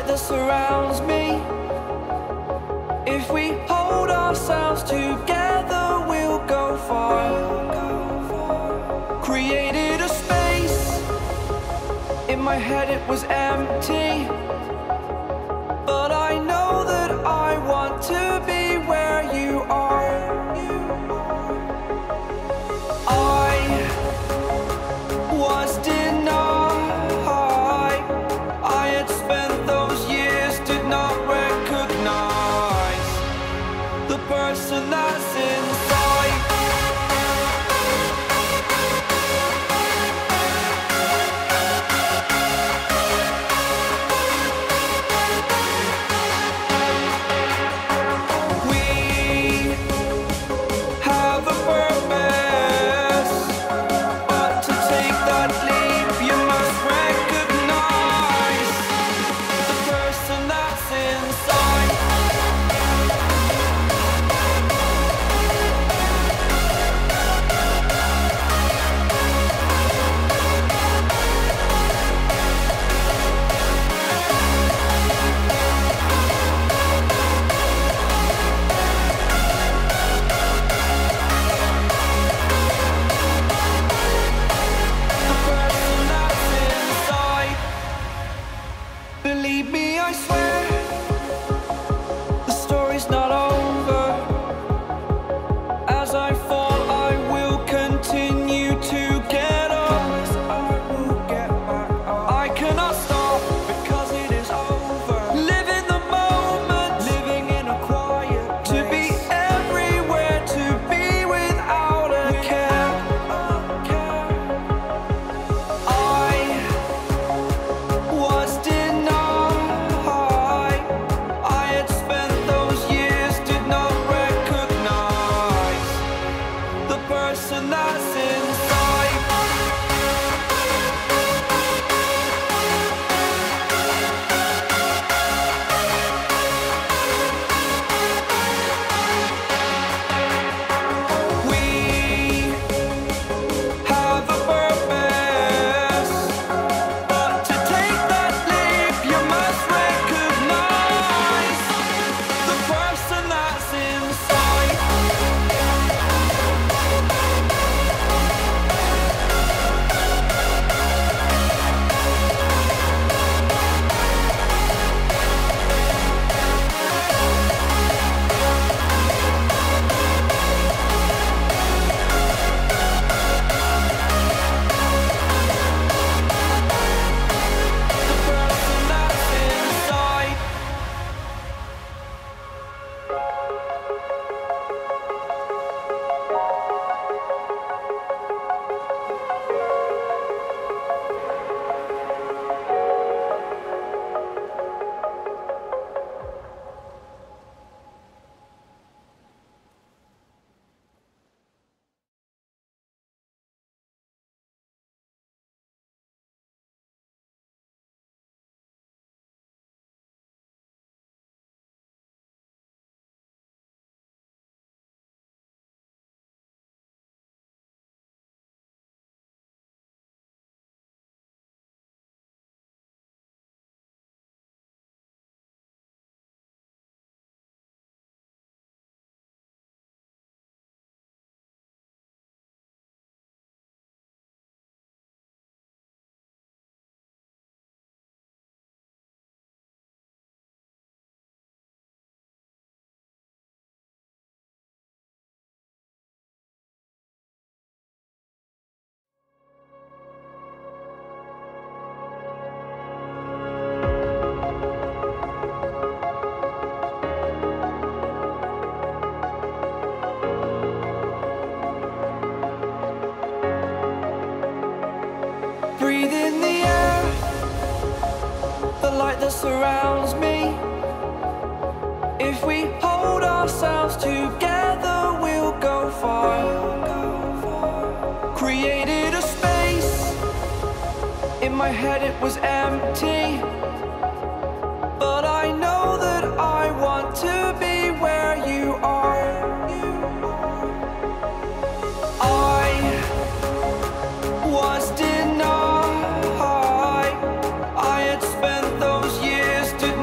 light that surrounds me. If we hold ourselves together, we'll go far. Created a space. In my head it was empty, but I know that I want to be where you are. I was denied. I had spent those years, did not recognize the person that's inside. That surrounds me. If we hold ourselves together, we'll go far. Created a space. In my head it was empty, but I know that I want to be where you are. I was denied. I had spent those years to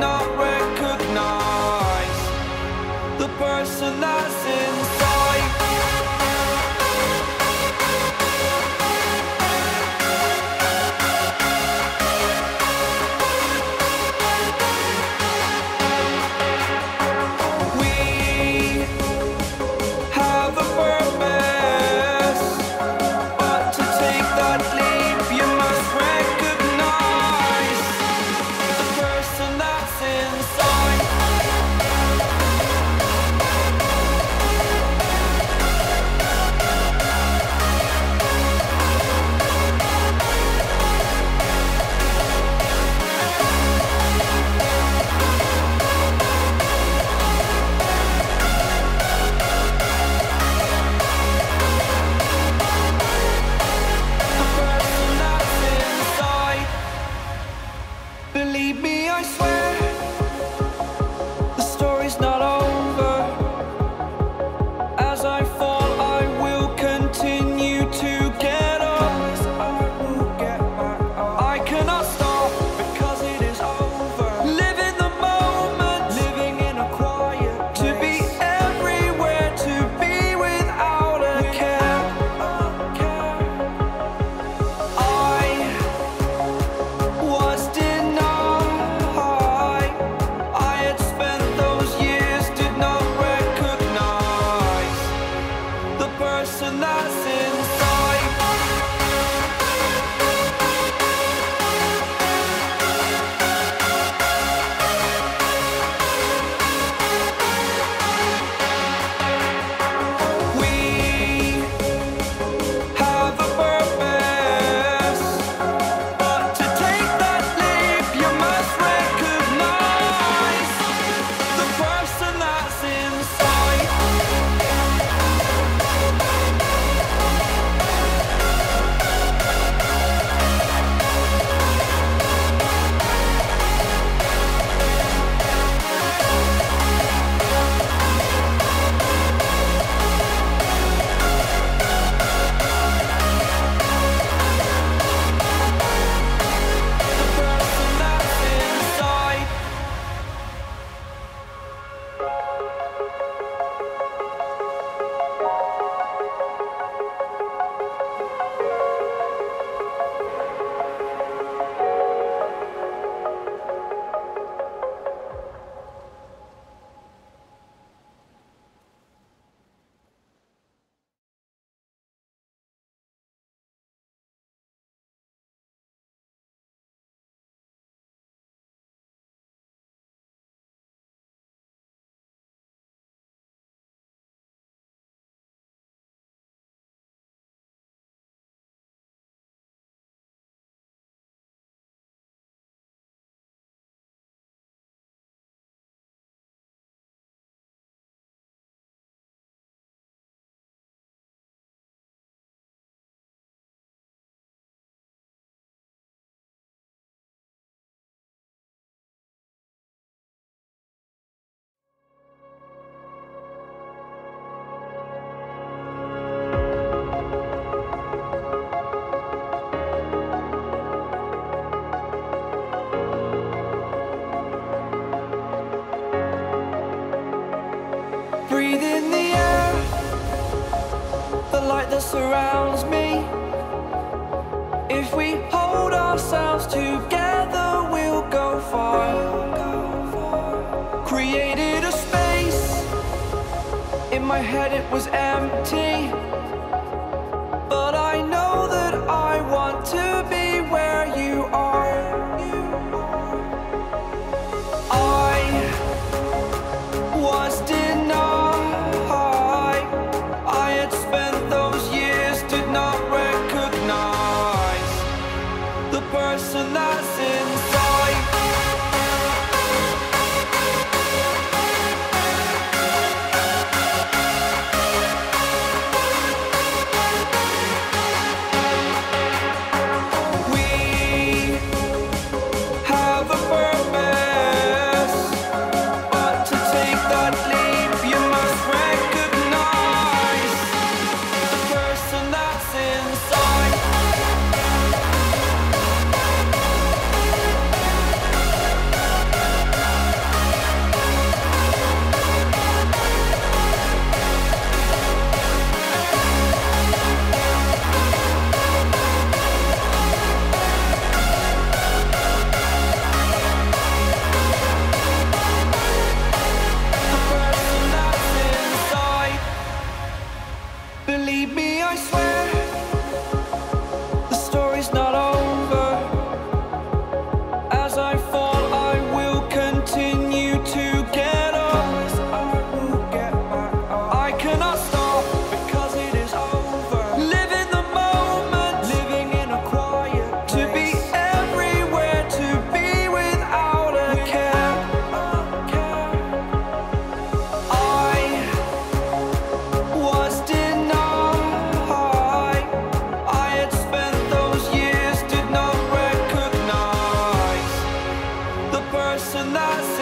that surrounds me. If we hold ourselves together, we'll go far. Created a space. In my head it was empty, but I know that I want to be where you are. I was denied. I had spent those years, did not recognize the person that's inside. And that's